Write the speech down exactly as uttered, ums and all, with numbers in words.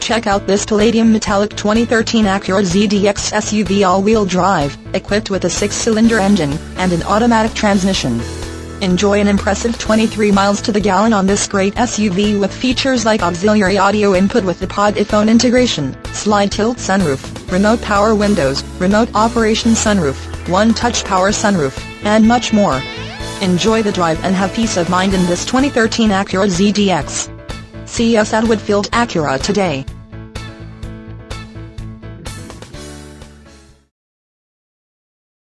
Check out this Palladium Metallic twenty thirteen Acura Z D X S U V all-wheel drive, equipped with a six-cylinder engine and an automatic transmission. Enjoy an impressive twenty-three miles to the gallon on this great S U V with features like auxiliary audio input with the pod iPhone integration, slide tilt sunroof, remote power windows, remote operation sunroof, one-touch power sunroof, and much more. Enjoy the drive and have peace of mind in this twenty thirteen Acura Z D X. See us at Woodfield Acura today.